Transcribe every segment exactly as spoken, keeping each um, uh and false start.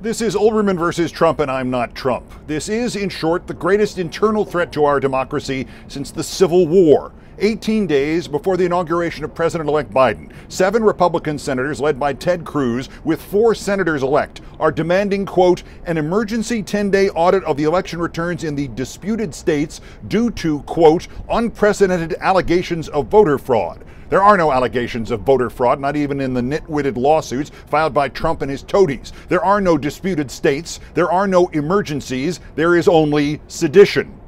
This is Olbermann versus Trump, and I'm not Trump. This is, in short, the greatest internal threat to our democracy since the Civil War. eighteen days before the inauguration of President-elect Biden, seven Republican senators led by Ted Cruz with four senators-elect are demanding, quote, an emergency ten-day audit of the election returns in the disputed states due to, quote, unprecedented allegations of voter fraud. There are no allegations of voter fraud, not even in the nitwitted lawsuits filed by Trump and his toadies. There are no disputed states. There are no emergencies. There is only sedition.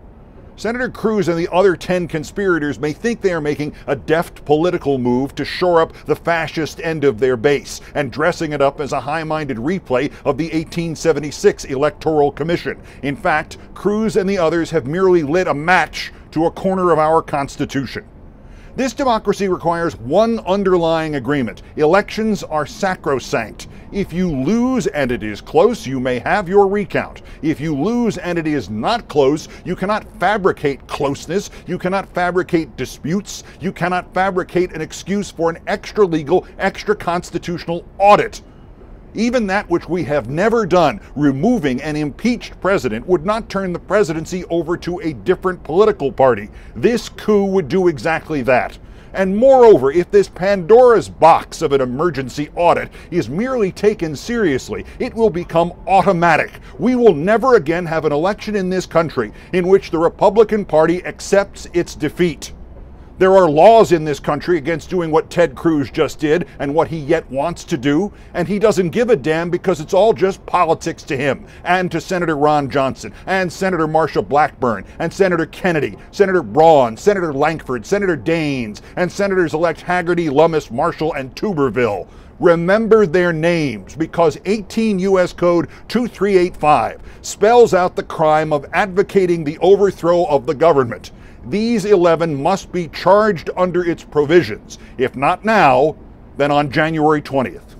Senator Cruz and the other ten conspirators may think they are making a deft political move to shore up the fascist end of their base and dressing it up as a high-minded replay of the eighteen seventy-six Electoral Commission. In fact, Cruz and the others have merely lit a match to a corner of our Constitution. This democracy requires one underlying agreement. Elections are sacrosanct. If you lose and it is close, you may have your recount. If you lose and it is not close, you cannot fabricate closeness, you cannot fabricate disputes, you cannot fabricate an excuse for an extra-legal, extra-constitutional audit. Even that which we have never done, removing an impeached president, would not turn the presidency over to a different political party. This coup would do exactly that. And moreover, if this Pandora's box of an emergency audit is merely taken seriously, it will become automatic. We will never again have an election in this country in which the Republican Party accepts its defeat. There are laws in this country against doing what Ted Cruz just did and what he yet wants to do, and he doesn't give a damn because it's all just politics to him, and to Senator Ron Johnson, and Senator Marsha Blackburn, and Senator Kennedy, Senator Braun, Senator Lankford, Senator Daines, and Senators-elect Hagerty, Lummis, Marshall, and Tuberville. Remember their names, because eighteen U S Code two three eight five spells out the crime of advocating the overthrow of the government. These eleven must be charged under its provisions. If not now, then on January twentieth.